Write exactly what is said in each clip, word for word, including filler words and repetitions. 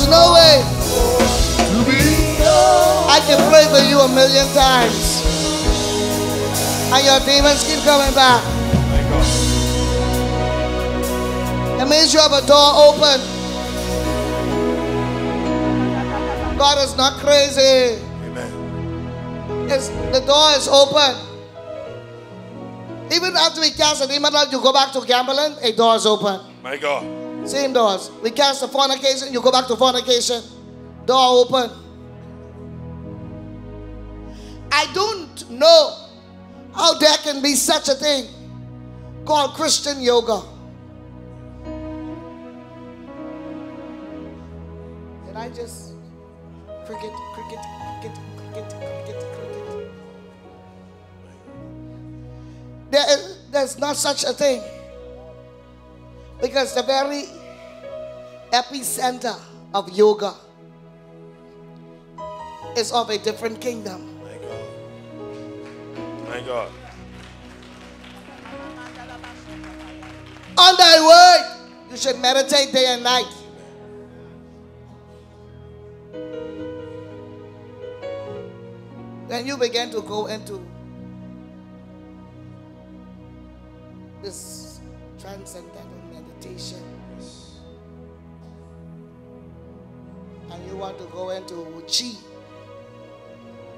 There's no way. I can pray for you a million times, and your demons keep coming back. My God. That means you have a door open. God is not crazy. Amen. It's, the door is open. Even after we cast a demon out, you go back to gambling, a door is open. My God. Same doors. We cast a fornication, you go back to fornication. Door open. I don't know how there can be such a thing called Christian yoga. Did I just cricket, cricket, cricket, cricket, cricket, cricket? There is, there's not such a thing, because the very epicenter of yoga is of a different kingdom. My God. My God. On thy word, you should meditate day and night. Then you begin to go into this transcendental meditation. Yes. And you want to go into chi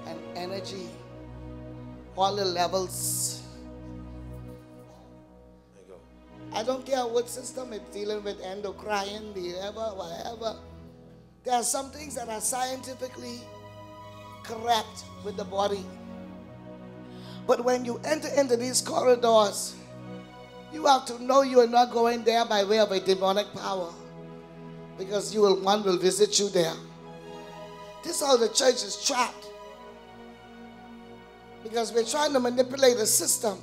and energy, all the levels. There you go. I don't care what system it's dealing with, endocrine, whatever, whatever. There are some things that are scientifically correct with the body. But when you enter into these corridors, you have to know you are not going there by way of a demonic power, because you will, one will visit you there. This is how the church is trapped, because we're trying to manipulate a system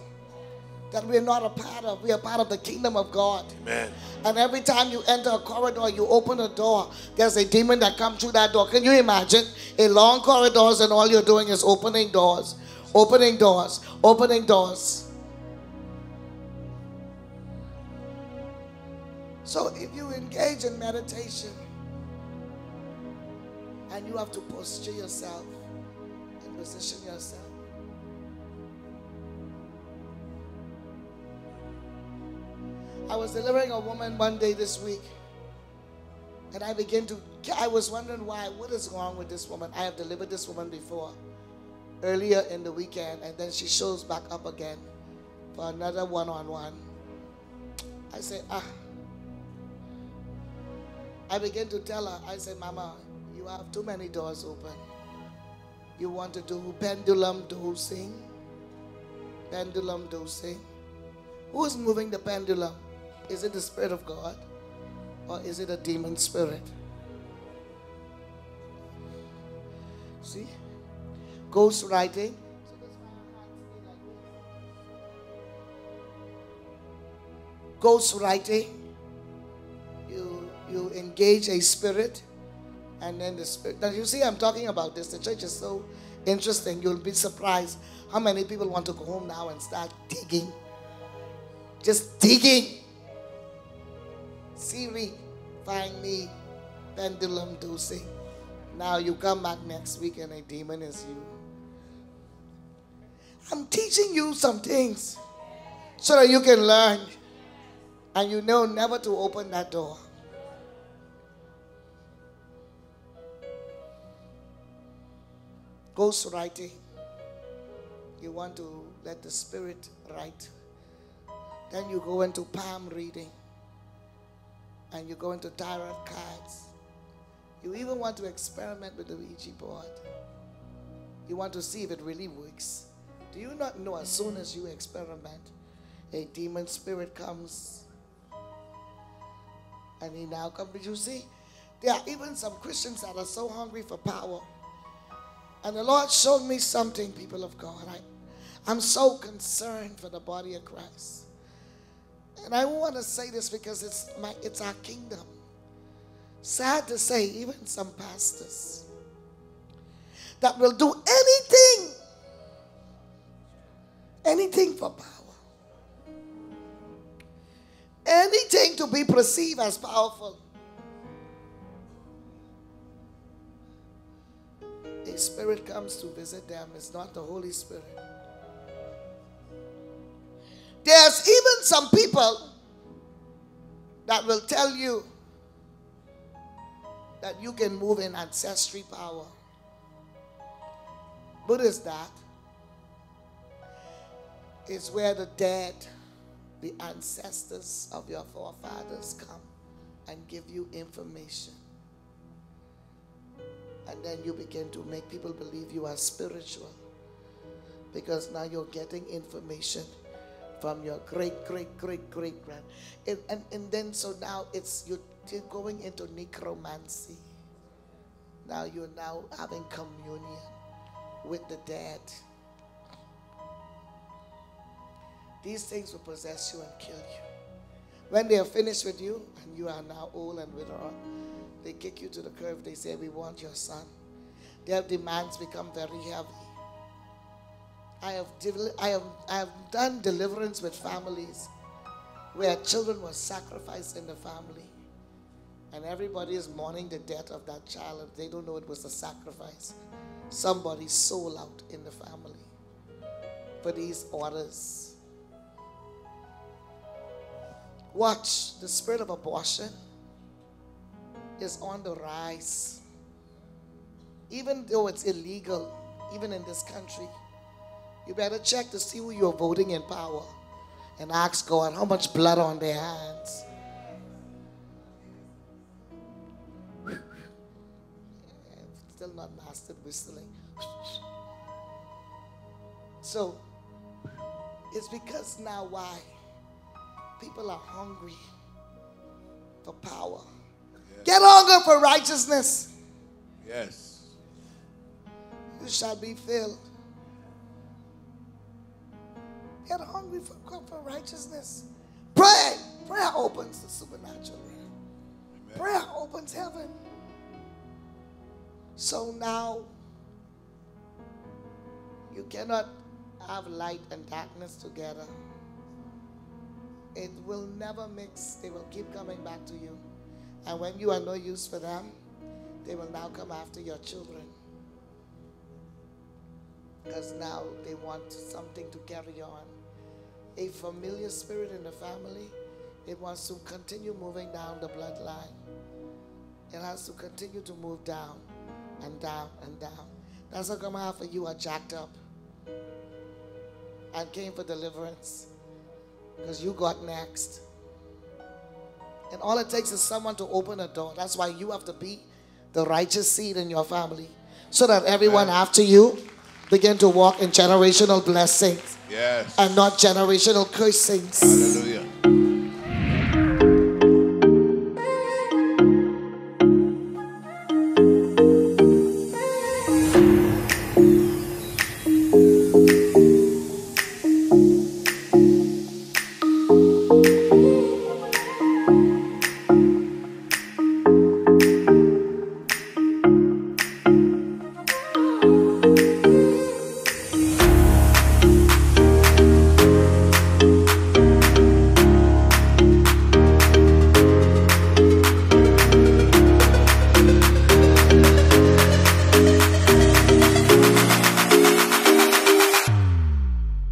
that we're not a part of. We are part of the kingdom of God. Amen. And every time you enter a corridor, you open a door, there's a demon that comes through that door. Can you imagine? A long corridors, and all you're doing is opening doors, opening doors, opening doors. So if you engage in meditation, and you have to posture yourself and position yourself. I was delivering a woman one day this week, and I began to, I was wondering why, what is wrong with this woman? I have delivered this woman before, earlier in the weekend, and then she shows back up again for another one-on-one. I said, ah. I began to tell her, I said, Mama, you have too many doors open. You want to do pendulum dosing. Pendulum dosing. Who's moving the pendulum? Is it the Spirit of God? Or is it a demon spirit? See? Ghost writing. Ghost writing. You... You engage a spirit, and then the spirit. Now you see, I'm talking about this. The church is so interesting. You'll be surprised how many people want to go home now and start digging. Just digging. Siri, find me pendulum dosing. Now you come back next week and a demon is you. I'm teaching you some things so that you can learn, and you know never to open that door. Ghost writing. You want to let the spirit write. Then you go into palm reading. And you go into tarot cards. You even want to experiment with the Ouija board. You want to see if it really works. Do you not know as soon as you experiment, a demon spirit comes? And he now comes. But you see, there are even some Christians that are so hungry for power. And the Lord showed me something, people of God. I, I'm so concerned for the body of Christ. And I want to say this because it's, my, it's our kingdom. Sad to say, even some pastors that will do anything, anything for power, anything to be perceived as powerful. Holy Spirit comes to visit them, it's not the Holy Spirit. There's even some people that will tell you that you can move in ancestry power. What is that? It's where the dead, the ancestors of your forefathers come and give you information. And then you begin to make people believe you are spiritual, because now you're getting information from your great, great, great, great grand. And, and, and then so now it's you're going into necromancy. Now you're now having communion with the dead. These things will possess you and kill you. When they are finished with you and you are now old and withdrawn, they kick you to the curb. They say, "We want your son." Their demands become very heavy. I have, I have, I have done deliverance with families where children were sacrificed in the family. And everybody is mourning the death of that child. And they don't know it was a sacrifice. Somebody's soul out in the family for these orders. Watch, the spirit of abortion is on the rise. Even though it's illegal, even in this country, you better check to see who you're voting in power and ask God how much blood on their hands. Still not mastered whistling. So it's because now why? People are hungry for power. Yes. Get hunger for righteousness. Yes. You shall be filled. Get hungry for, for righteousness. Pray. Prayer opens the supernatural. Amen. Prayer opens heaven. So now you cannot have light and darkness together. It will never mix. They will keep coming back to you. And when you are no use for them, they will now come after your children. Because now they want something to carry on. A familiar spirit in the family, it wants to continue moving down the bloodline. It has to continue to move down and down and down. That's how come half of you are jacked up and came for deliverance. Because you got next. And all it takes is someone to open a door. That's why you have to be the righteous seed in your family, so that everyone yes. after you begin to walk in generational blessings yes. and not generational cursings. Hallelujah.